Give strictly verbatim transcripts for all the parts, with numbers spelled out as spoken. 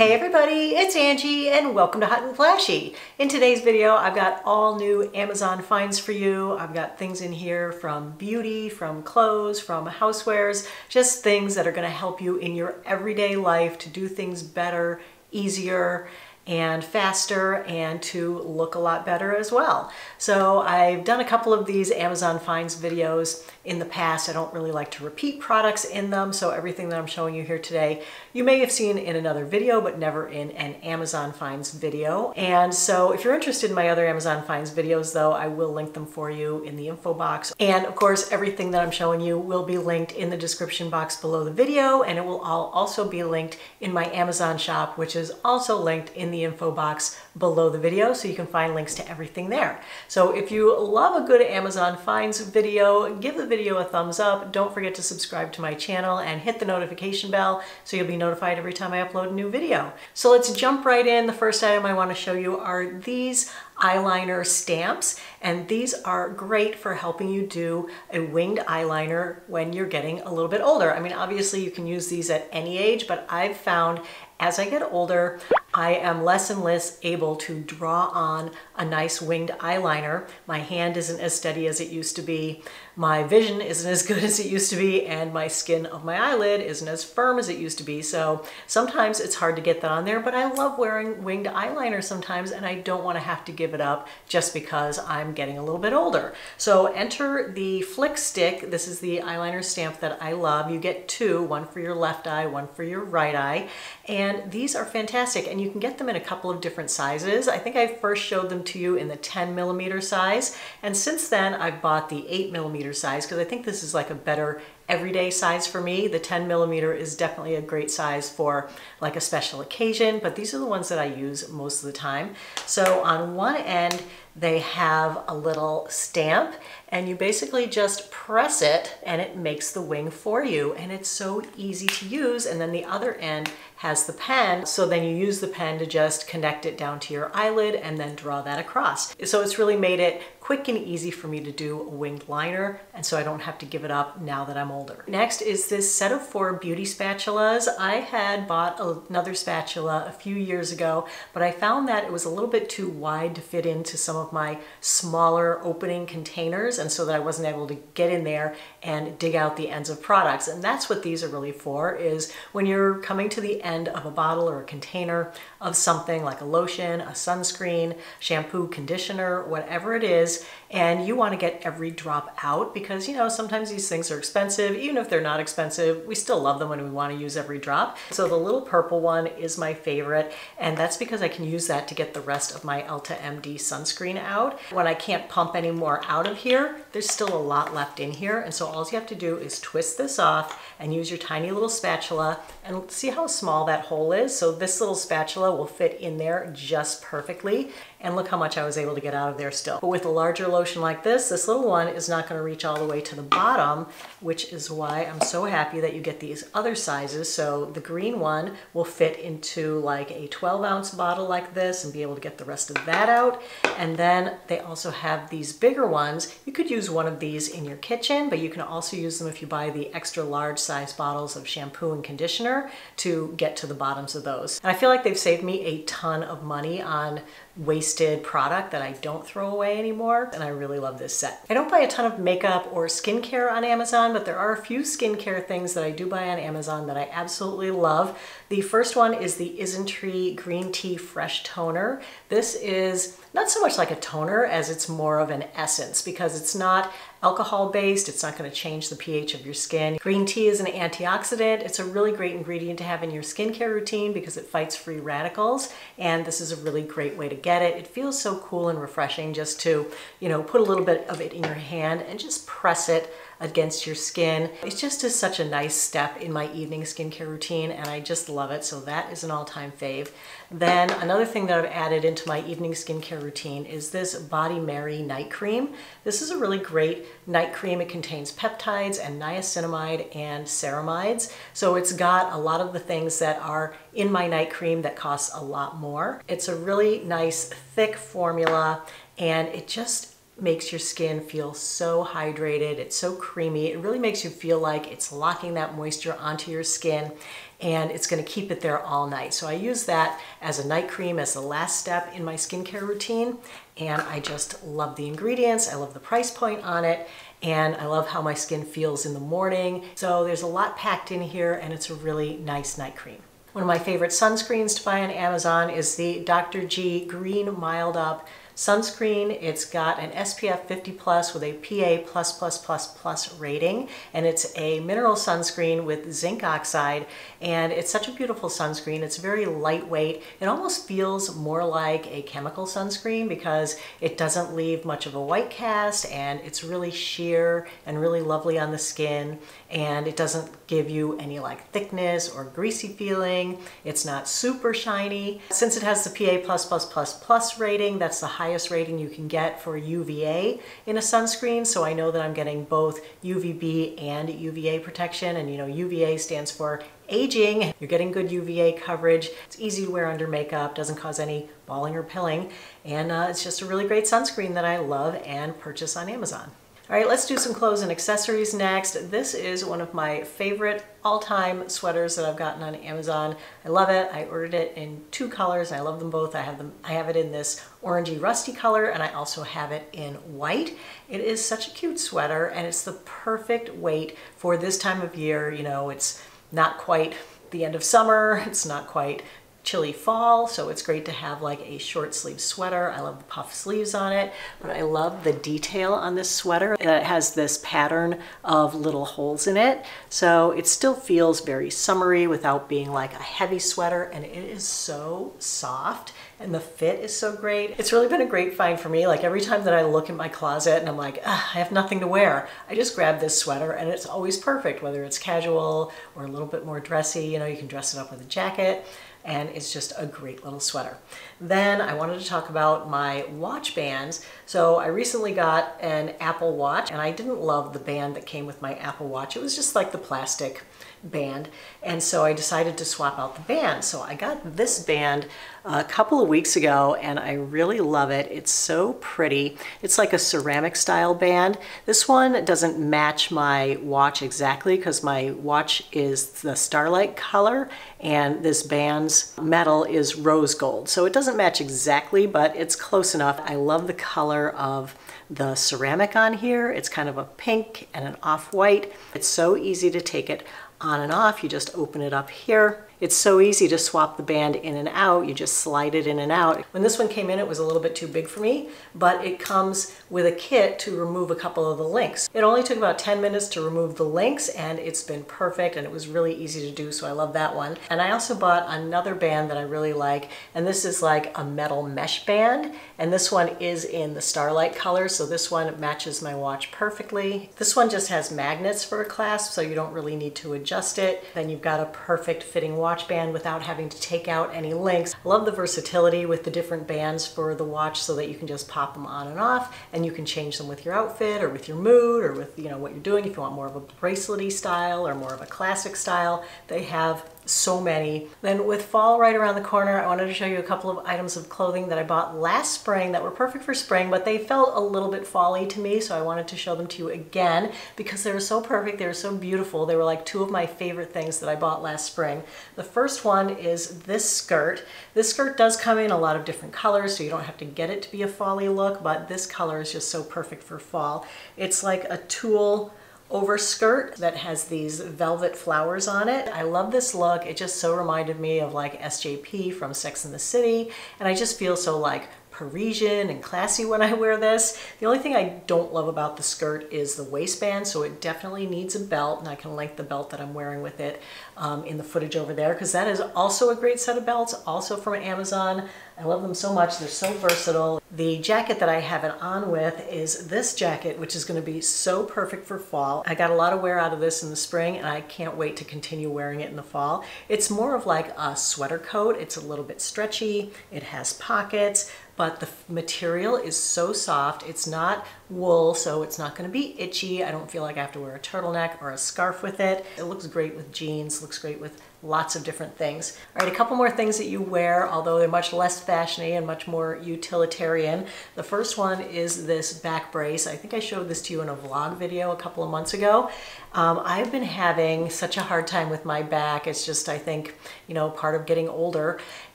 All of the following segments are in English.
Hey everybody, it's Angie and welcome to Hot and Flashy. In today's video, I've got all new Amazon finds for you. I've got things in here from beauty, from clothes, from housewares, just things that are gonna help you in your everyday life to do things better, easier, and faster, and to look a lot better as well. So I've done a couple of these Amazon finds videos in the past. I don't really like to repeat products in them, so everything that I'm showing you here today you may have seen in another video but never in an Amazon finds video. And so if you're interested in my other Amazon finds videos, though, I will link them for you in the info box, and of course everything that I'm showing you will be linked in the description box below the video, and it will all also be linked in my Amazon shop, which is also linked in the info box below the video, so you can find links to everything there. So if you love a good Amazon finds video, give the video a thumbs up. Don't forget to subscribe to my channel and hit the notification bell so you'll be notified every time I upload a new video. So let's jump right in. The first item I want to show you are these eyeliner stamps, and these are great for helping you do a winged eyeliner when you're getting a little bit older. I mean, obviously you can use these at any age, but I've found as I get older, I am less and less able to draw on a nice winged eyeliner. My hand isn't as steady as it used to be. My vision isn't as good as it used to be. And my skin of my eyelid isn't as firm as it used to be. So sometimes it's hard to get that on there, but I love wearing winged eyeliner sometimes, and I don't want to have to give it up just because I'm getting a little bit older. So enter the Flick Stick. This is the eyeliner stamp that I love. You get two, one for your left eye, one for your right eye. And And these are fantastic, and you can get them in a couple of different sizes. I think I first showed them to you in the ten millimeter size, and since then I've bought the eight millimeter size because I think this is like a better everyday size for me. The ten millimeter is definitely a great size for like a special occasion, but these are the ones that I use most of the time. So on one end, they have a little stamp, and you basically just press it and it makes the wing for you, and it's so easy to use. And then the other end has the pen, so then you use the pen to just connect it down to your eyelid and then draw that across. So it's really made it quick and easy for me to do a winged liner, and so I don't have to give it up now that I'm older. Next is this set of four beauty spatulas. I had bought another spatula a few years ago, but I found that it was a little bit too wide to fit into some of my smaller opening containers, and so that I wasn't able to get in there and dig out the ends of products. And that's what these are really for, is when you're coming to the end of a bottle or a container of something like a lotion, a sunscreen, shampoo, conditioner, whatever it is, and you want to get every drop out because, you know, sometimes these things are expensive. Even if they're not expensive, we still love them and we want to use every drop. So the little purple one is my favorite, and that's because I can use that to get the rest of my Elta M D sunscreen out. When I can't pump any more out of here, there's still a lot left in here, and so all you have to do is twist this off and use your tiny little spatula, and see how small that hole is. So this little spatula will fit in there just perfectly, and look how much I was able to get out of there still. But with a larger lotion like this, this little one is not going to reach all the way to the bottom, which is why I'm so happy that you get these other sizes. So the green one will fit into like a twelve ounce bottle like this and be able to get the rest of that out. And then they also have these bigger ones. You could use one of these in your kitchen, but you can also use them if you buy the extra large size bottles of shampoo and conditioner to get to the bottoms of those. And I feel like they've saved me a ton of money on wasted product that I don't throw away anymore, and I really love this set. I don't buy a ton of makeup or skincare on Amazon, but there are a few skincare things that I do buy on Amazon that I absolutely love. The first one is the Isntree Green Tea Fresh Toner. This is not so much like a toner as it's more of an essence because it's not alcohol-based. It's not going to change the pH of your skin. Green tea is an antioxidant. It's a really great ingredient to have in your skincare routine because it fights free radicals, and this is a really great way to get it. It feels so cool and refreshing just to, you know, put a little bit of it in your hand and just press it against your skin. It just is such a nice step in my evening skincare routine, and I just love it, so that is an all-time fave. Then another thing that I've added into my evening skincare routine is this Body Merry Night Cream. This is a really great night cream. It contains peptides and niacinamide and ceramides, so it's got a lot of the things that are in my night cream that costs a lot more. It's a really nice thick formula, and it just makes your skin feel so hydrated. It's so creamy. It really makes you feel like it's locking that moisture onto your skin, and it's going to keep it there all night. So I use that as a night cream, as the last step in my skincare routine, and I just love the ingredients, I love the price point on it, and I love how my skin feels in the morning. So there's a lot packed in here, and it's a really nice night cream. One of my favorite sunscreens to buy on Amazon is the Doctor G Green Mild Up Sunscreen. It's got an S P F fifty plus with a P A plus plus plus plus rating, and it's a mineral sunscreen with zinc oxide, and it's such a beautiful sunscreen. It's very lightweight. It almost feels more like a chemical sunscreen because it doesn't leave much of a white cast, and it's really sheer and really lovely on the skin, and it doesn't give you any like thickness or greasy feeling. It's not super shiny. Since it has the P A plus plus plus plus rating, that's the highest rating you can get for U V A in a sunscreen, so I know that I'm getting both U V B and U V A protection. And you know, U V A stands for aging. You're getting good U V A coverage. It's easy to wear under makeup, doesn't cause any balling or pilling, and uh, it's just a really great sunscreen that I love and purchase on Amazon. All right, let's do some clothes and accessories next. This is one of my favorite all-time sweaters that I've gotten on Amazon. I love it. I ordered it in two colors, and I love them both. I have them. I have it in this orangey rusty color, and I also have it in white. It is such a cute sweater, and it's the perfect weight for this time of year. You know, it's not quite the end of summer. It's not quite chilly fall, so it's great to have like a short sleeve sweater. I love the puff sleeves on it, but I love the detail on this sweater. It has this pattern of little holes in it, so it still feels very summery without being like a heavy sweater, and it is so soft, and the fit is so great. It's really been a great find for me. Like every time that I look in my closet and I'm like, I have nothing to wear, I just grab this sweater, and it's always perfect, whether it's casual or a little bit more dressy. You know, you can dress it up with a jacket, and it's just a great little sweater. Then I wanted to talk about my watch bands. So I recently got an Apple Watch, and I didn't love the band that came with my Apple Watch. It was just like the plastic band, and so I decided to swap out the band. So I got this band a couple of weeks ago, and I really love it. It's so pretty. It's like a ceramic style band. This one doesn't match my watch exactly because my watch is the starlight color, and this band's metal is rose gold. So it doesn't match exactly, but it's close enough. I love the color of the ceramic on here. It's kind of a pink and an off-white. It's so easy to take it on and off. You just open it up here. It's so easy to swap the band in and out. You just slide it in and out. When this one came in, it was a little bit too big for me, but it comes with a kit to remove a couple of the links. It only took about ten minutes to remove the links, and it's been perfect, and it was really easy to do, so I love that one. And I also bought another band that I really like, and this is like a metal mesh band, and this one is in the starlight color, so this one matches my watch perfectly. This one just has magnets for a clasp, so you don't really need to adjust it. Then you've got a perfect fitting watch watch band without having to take out any links. I love the versatility with the different bands for the watch, so that you can just pop them on and off, and you can change them with your outfit or with your mood or with, you know, what you're doing. If you want more of a bracelet-y style or more of a classic style, they have so many. Then with fall right around the corner, I wanted to show you a couple of items of clothing that I bought last spring that were perfect for spring, but they felt a little bit fall-y to me, so I wanted to show them to you again because they were so perfect, they were so beautiful. They were like two of my favorite things that I bought last spring. The first one is this skirt. This skirt does come in a lot of different colors, so you don't have to get it to be a fall-y look, but this color is just so perfect for fall. It's like a tulle overskirt that has these velvet flowers on it. I love this look. It just so reminded me of like S J P from Sex and the City, and I just feel so like Parisian and classy when I wear this. The only thing I don't love about the skirt is the waistband, so it definitely needs a belt, and I can link the belt that I'm wearing with it um, in the footage over there, because that is also a great set of belts, also from Amazon. I love them so much. They're so versatile. The jacket that I have it on with is this jacket, which is going to be so perfect for fall. I got a lot of wear out of this in the spring, and I can't wait to continue wearing it in the fall. It's more of like a sweater coat. It's a little bit stretchy. It has pockets, but the material is so soft. It's not wool, so it's not gonna be itchy. I don't feel like I have to wear a turtleneck or a scarf with it. It looks great with jeans, looks great with lots of different things. All right, a couple more things that you wear, although they're much less fashiony and much more utilitarian. The first one is this back brace. I think I showed this to you in a vlog video a couple of months ago. Um, I've been having such a hard time with my back. It's just, I think, you know, part of getting older.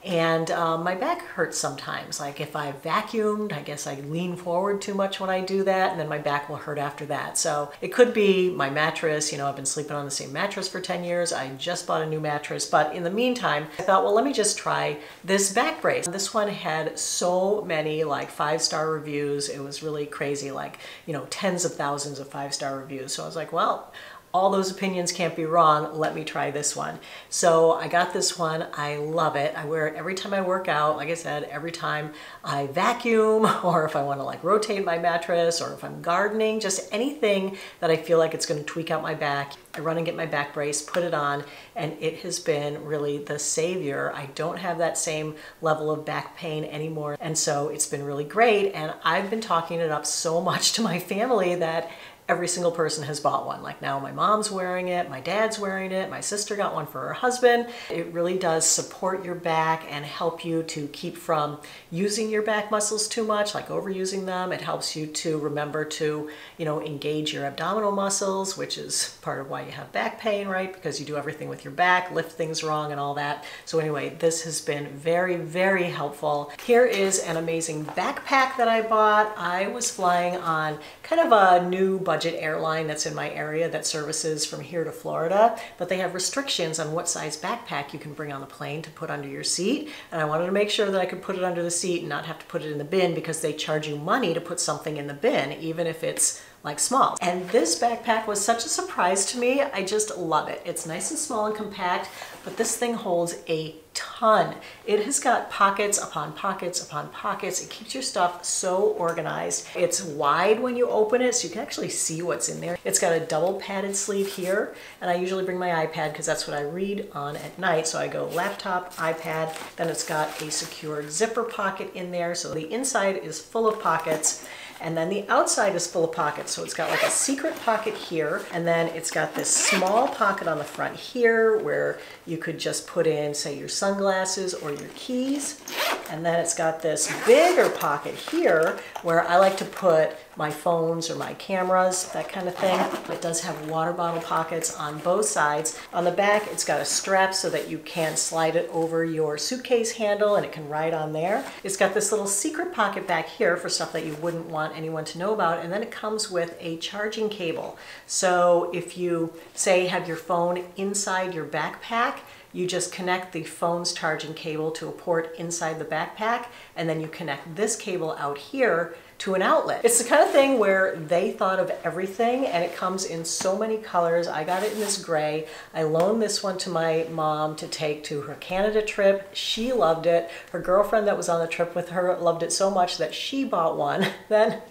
And um, my back hurts sometimes. Like if I vacuumed, I guess I lean forward too much when I do that, and then my back will hurt after that. So it could be my mattress. You know, I've been sleeping on the same mattress for ten years. I just bought a new mattress. Mattress. But in the meantime, I thought, well, let me just try this back brace. This one had so many like five-star reviews. It was really crazy, like, you know, tens of thousands of five-star reviews. So I was like, well, all those opinions can't be wrong. Let me try this one. So I got this one. I love it. I wear it every time I work out. Like I said, every time I vacuum, or if I want to like rotate my mattress, or if I'm gardening, just anything that I feel like it's going to tweak out my back. I run and get my back brace, put it on, and it has been really the savior. I don't have that same level of back pain anymore. And so it's been really great. And I've been talking it up so much to my family that every single person has bought one. Like now my mom's wearing it, my dad's wearing it, my sister got one for her husband. It really does support your back and help you to keep from using your back muscles too much, like overusing them. It helps you to remember to, you know, engage your abdominal muscles, which is part of why you have back pain, right? Because you do everything with your back, lift things wrong and all that. So anyway, this has been very, very helpful. Here is an amazing backpack that I bought. I was flying on kind of a new budget budget airline that's in my area that services from here to Florida, but they have restrictions on what size backpack you can bring on the plane to put under your seat. And I wanted to make sure that I could put it under the seat and not have to put it in the bin, because they charge you money to put something in the bin, even if it's like small. And this backpack was such a surprise to me. I just love it. It's nice and small and compact, but this thing holds a ton. It has got pockets upon pockets upon pockets. It keeps your stuff so organized. It's wide when you open it, so you can actually see what's in there. It's got a double padded sleeve here, and I usually bring my iPad because that's what I read on at night. So I go laptop, iPad, then it's got a secured zipper pocket in there. So the inside is full of pockets, and then the outside is full of pockets. So it's got like a secret pocket here, and then it's got this small pocket on the front here where you could just put in, say, your sunglasses or your keys. And then it's got this bigger pocket here where I like to put my phones or my cameras, that kind of thing. It does have water bottle pockets on both sides. On the back, it's got a strap so that you can slide it over your suitcase handle and it can ride on there. It's got this little secret pocket back here for stuff that you wouldn't want anyone to know about. And then it comes with a charging cable. So if you, say, have your phone inside your backpack, you just connect the phone's charging cable to a port inside the backpack, and then you connect this cable out here to an outlet. It's the kind of thing where they thought of everything, and it comes in so many colors. I got it in this gray. I loaned this one to my mom to take to her Canada trip. She loved it. Her girlfriend that was on the trip with her loved it so much that she bought one. Then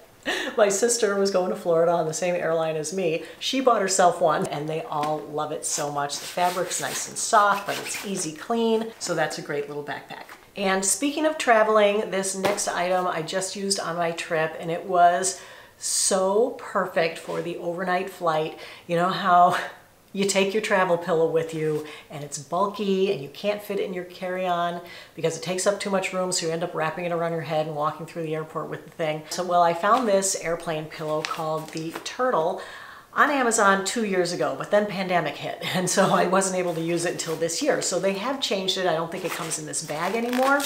my sister was going to Florida on the same airline as me. She bought herself one, and they all love it so much. The fabric's nice and soft, but it's easy clean. So that's a great little backpack. And speaking of traveling, this next item I just used on my trip, and it was so perfect for the overnight flight. You know how you take your travel pillow with you and it's bulky and you can't fit it in your carry-on because it takes up too much room, so you end up wrapping it around your head and walking through the airport with the thing. So, well, I found this airplane pillow called the Turtl on Amazon two years ago, but then pandemic hit, and so I wasn't able to use it until this year. So they have changed it. I don't think it comes in this bag anymore.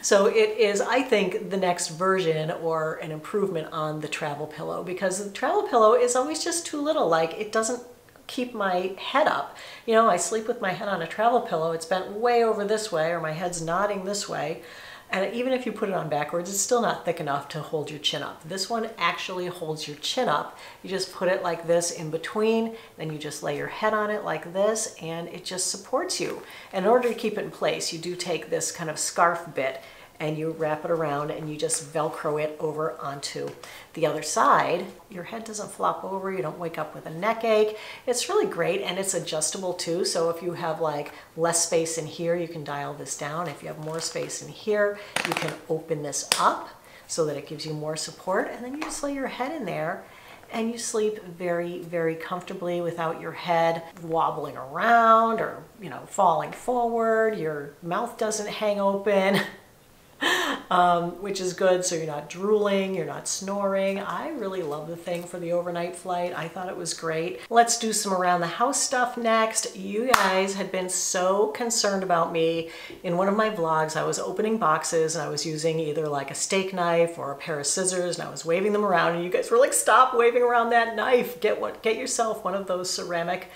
So it is, I think, the next version or an improvement on the travel pillow, because the travel pillow is always just too little. Like, it doesn't keep my head up. You know, I sleep with my head on a travel pillow. It's bent way over this way, or my head's nodding this way. And even if you put it on backwards, it's still not thick enough to hold your chin up. This one actually holds your chin up. You just put it like this in between, then you just lay your head on it like this, and it just supports you. And in order to keep it in place, you do take this kind of scarf bit and you wrap it around and you just Velcro it over onto the other side. Your head doesn't flop over. You don't wake up with a neck ache. It's really great, and it's adjustable too. So if you have like less space in here, you can dial this down. If you have more space in here, you can open this up. so that it gives you more support. And then you just lay your head in there and you sleep very, very comfortably without your head wobbling around or, you know, falling forward. Your mouth doesn't hang open, um, which is good. So you're not drooling, you're not snoring. I really love the thing for the overnight flight. I thought it was great. Let's do some around the house stuff next. You guys had been so concerned about me. In one of my vlogs, I was opening boxes and I was using either like a steak knife or a pair of scissors and I was waving them around, and you guys were like, stop waving around that knife. Get what, get yourself one of those ceramic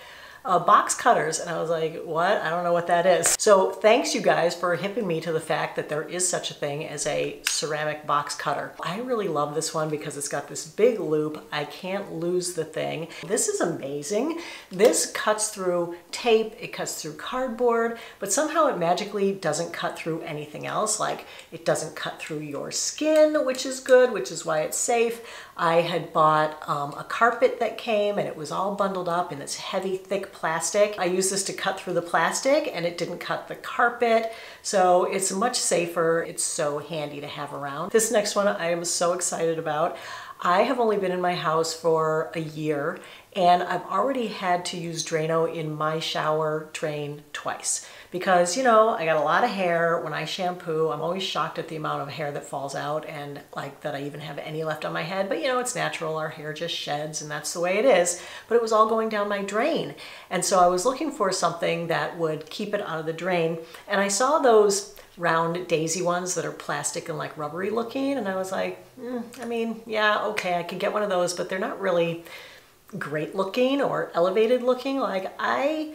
Uh, box cutters. And I was like, what? I don't know what that is. So thanks you guys for hipping me to the fact that there is such a thing as a ceramic box cutter. I really love this one because it's got this big loop. I can't lose the thing. This is amazing. This cuts through tape, it cuts through cardboard, but somehow it magically doesn't cut through anything else. Like, it doesn't cut through your skin, which is good, which is why it's safe. I had bought um, a carpet that came and it was all bundled up in this heavy, thick plastic. I used this to cut through the plastic and it didn't cut the carpet. So it's much safer. It's so handy to have around. This next one I am so excited about. I have only been in my house for a year and I've already had to use Drano in my shower drain twice because, you know, I got a lot of hair. When I shampoo, I'm always shocked at the amount of hair that falls out and like that I even have any left on my head. But, you know, it's natural. Our hair just sheds and that's the way it is. But it was all going down my drain. And so I was looking for something that would keep it out of the drain. And I saw those round daisy ones that are plastic and like rubbery looking. And I was like, mm, I mean, yeah, okay, I could get one of those, but they're not really great looking or elevated looking. Like, I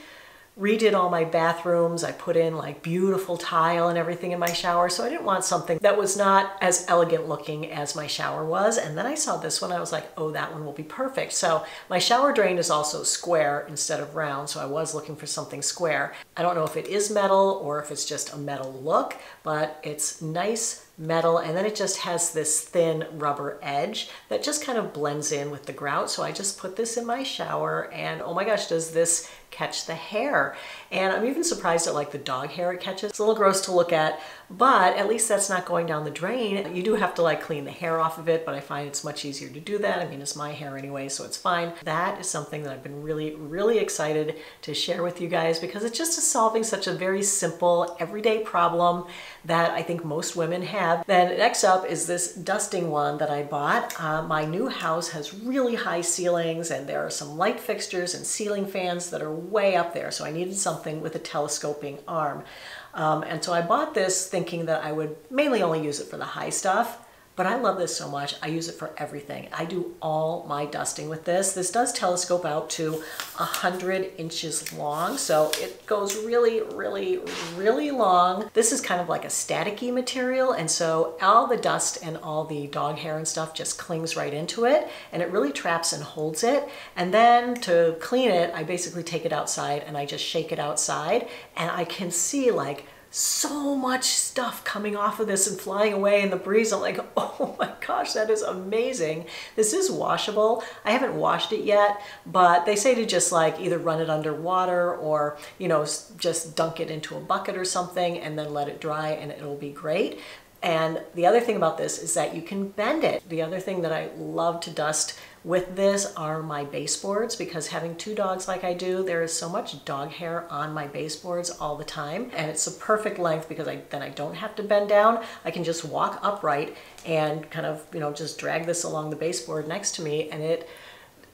redid all my bathrooms. I put in like beautiful tile and everything in my shower. So I didn't want something that was not as elegant looking as my shower was. And then I saw this one. I was like, oh, that one will be perfect. So my shower drain is also square instead of round. So I was looking for something square. I don't know if it is metal or if it's just a metal look, but it's nice metal. And then it just has this thin rubber edge that just kind of blends in with the grout. So I just put this in my shower and oh my gosh, does this catch the hair. And I'm even surprised at like the dog hair it catches. It's a little gross to look at, but at least that's not going down the drain. You do have to like clean the hair off of it, but I find it's much easier to do that. I mean, it's my hair anyway, so it's fine. That is something that I've been really, really excited to share with you guys because it's just solving such a very simple everyday problem that I think most women have. Then next up is this dusting one that I bought. Uh, my new house has really high ceilings and there are some light fixtures and ceiling fans that are way up there. So I needed something with a telescoping arm. Um, and so I bought this thinking that I would mainly only use it for the high stuff, but I love this so much. I use it for everything. I do all my dusting with this. This does telescope out to one hundred inches long. So it goes really, really, really long. This is kind of like a staticky material. And so all the dust and all the dog hair and stuff just clings right into it. And it really traps and holds it. And then to clean it, I basically take it outside and I just shake it outside. And I can see like so much stuff coming off of this and flying away in the breeze. I'm like, oh my gosh, that is amazing. This is washable. I haven't washed it yet, but they say to just like either run it under water or, you know, just dunk it into a bucket or something and then let it dry and it'll be great. And the other thing about this is that you can bend it. The other thing that I love to dust with this are my baseboards, because having two dogs like I do, there is so much dog hair on my baseboards all the time. And it's a perfect length because I, then I don't have to bend down. I can just walk upright and kind of, you know, just drag this along the baseboard next to me and it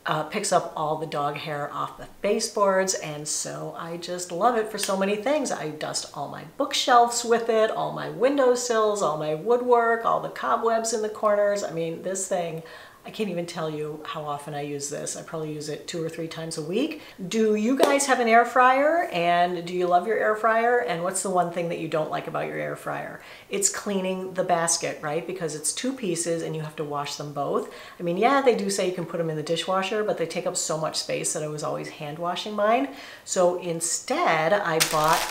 Uh, picks up all the dog hair off the baseboards. And so I just love it for so many things. I dust all my bookshelves with it, all my windowsills, all my woodwork, all the cobwebs in the corners. I mean, this thing, I can't even tell you how often I use this. I probably use it two or three times a week. Do you guys have an air fryer? And do you love your air fryer? And what's the one thing that you don't like about your air fryer? It's cleaning the basket, right? Because it's two pieces and you have to wash them both. I mean, yeah, they do say you can put them in the dishwasher, but they take up so much space that I was always hand washing mine. So instead, I bought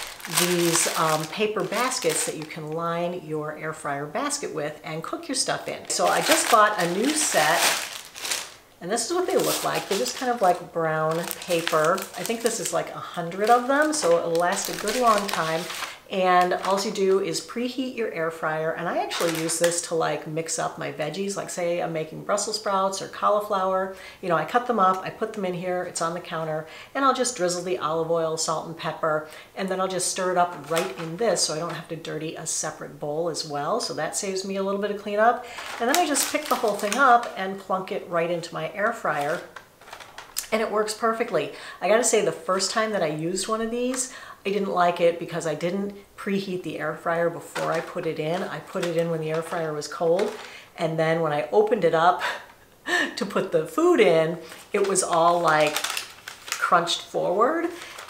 these um, paper baskets that you can line your air fryer basket with and cook your stuff in. So I just bought a new set and this is what they look like. They're just kind of like brown paper. I think this is like a hundred of them, so it'll last a good long time. And all you do is preheat your air fryer. And I actually use this to like mix up my veggies. Like say I'm making Brussels sprouts or cauliflower. You know, I cut them up, I put them in here, it's on the counter, and I'll just drizzle the olive oil, salt and pepper, and then I'll just stir it up right in this so I don't have to dirty a separate bowl as well. So that saves me a little bit of cleanup. And then I just pick the whole thing up and plunk it right into my air fryer. And it works perfectly. I gotta say, the first time that I used one of these, I didn't like it because I didn't preheat the air fryer before I put it in. I put it in when the air fryer was cold, and then when I opened it up to put the food in, it was all like crunched forward.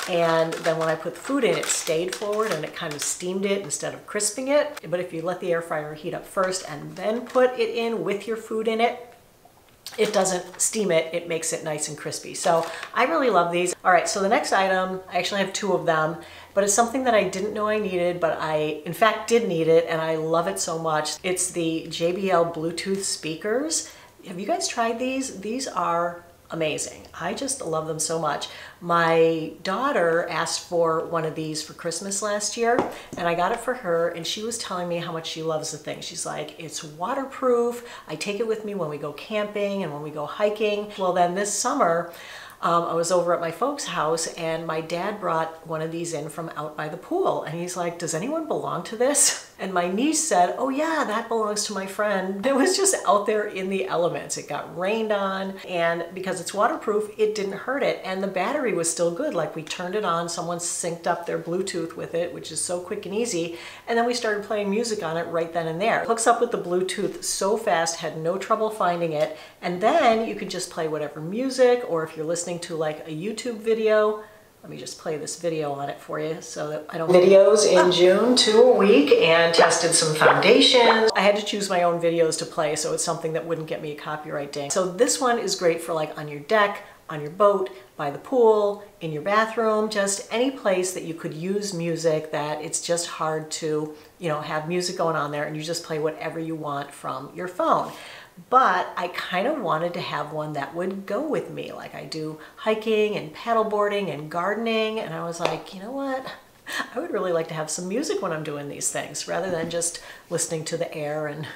And then when I put the food in, it stayed forward and it kind of steamed it instead of crisping it. But if you let the air fryer heat up first and then put it in with your food in it, it doesn't steam it, it makes it nice and crispy. So I really love these. All right, so the next item, I actually have two of them, but it's something that I didn't know I needed, but I in fact did need it, and I love it so much. It's the J B L Bluetooth speakers. Have you guys tried these? These are amazing. I just love them so much. My daughter asked for one of these for Christmas last year, and I got it for her, and she was telling me how much she loves the thing. She's like, it's waterproof. I take it with me when we go camping and when we go hiking. Well, then this summer, Um, I was over at my folks' house, and my dad brought one of these in from out by the pool, and he's like, does anyone belong to this? And my niece said, oh yeah, that belongs to my friend. It was just out there in the elements. It got rained on, and because it's waterproof, it didn't hurt it, and the battery was still good. Like, we turned it on, someone synced up their Bluetooth with it, which is so quick and easy, and then we started playing music on it right then and there. It hooks up with the Bluetooth so fast, had no trouble finding it, and then you could just play whatever music, or if you're listening to like a YouTube video. Let me just play this video on it for you so that I don't... Videos in June, two a week, and tested some foundations. I had to choose my own videos to play, so it's something that wouldn't get me a copyright ding. So this one is great for like on your deck, on your boat, by the pool, in your bathroom, just any place that you could use music that it's just hard to, you know, have music going on there, and you just play whatever you want from your phone. But I kind of wanted to have one that would go with me. Like, I do hiking and paddleboarding and gardening, and I was like, you know what? I would really like to have some music when I'm doing these things rather than just listening to the air and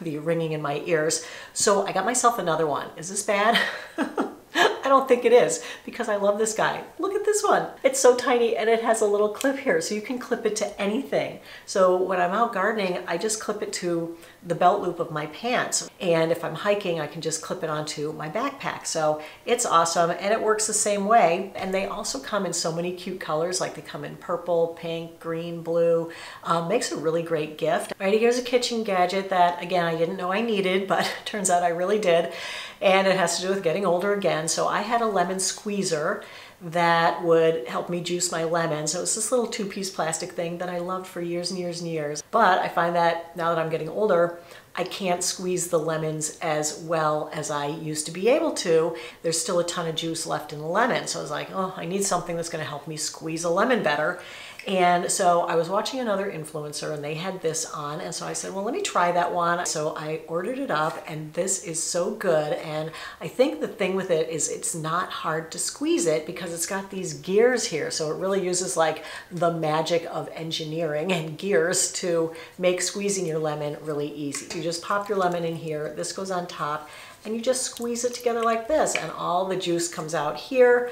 the ringing in my ears. So I got myself another one. Is this bad? I don't think it is, because I love this guy. Look at this one. It's so tiny, and it has a little clip here, so you can clip it to anything. So when I'm out gardening, I just clip it to the belt loop of my pants. And if I'm hiking, I can just clip it onto my backpack. So it's awesome, and it works the same way. And they also come in so many cute colors, like they come in purple, pink, green, blue. Um, makes a really great gift. Alrighty, here's a kitchen gadget that, again, I didn't know I needed, but turns out I really did. And it has to do with getting older again. So I had a lemon squeezer that would help me juice my lemons. So it was this little two-piece plastic thing that I loved for years and years and years. But I find that now that I'm getting older, I can't squeeze the lemons as well as I used to be able to. There's still a ton of juice left in the lemon. So I was like, oh, I need something that's gonna help me squeeze a lemon better. And so I was watching another influencer, and they had this on, and so I said, well, let me try that one. So I ordered it up, and this is so good. And I think the thing with it is it's not hard to squeeze it because it's got these gears here. So it really uses like the magic of engineering and gears to make squeezing your lemon really easy. You just pop your lemon in here, this goes on top, and you just squeeze it together like this, and all the juice comes out here,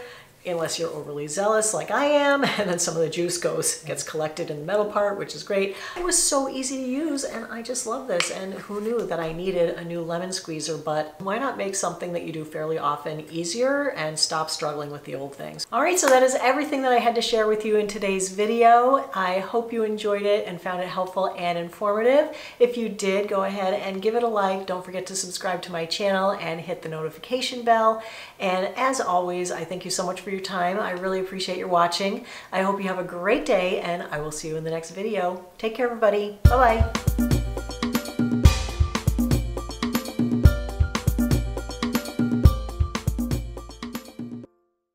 unless you're overly zealous like I am, and then some of the juice goes, gets collected in the metal part, which is great. It was so easy to use, and I just love this, and who knew that I needed a new lemon squeezer, but why not make something that you do fairly often easier and stop struggling with the old things. All right, so that is everything that I had to share with you in today's video. I hope you enjoyed it and found it helpful and informative. If you did, go ahead and give it a like. Don't forget to subscribe to my channel and hit the notification bell. And as always, I thank you so much for your Your time. I really appreciate your watching. I hope you have a great day, and I will see you in the next video. Take care, everybody. Bye-bye.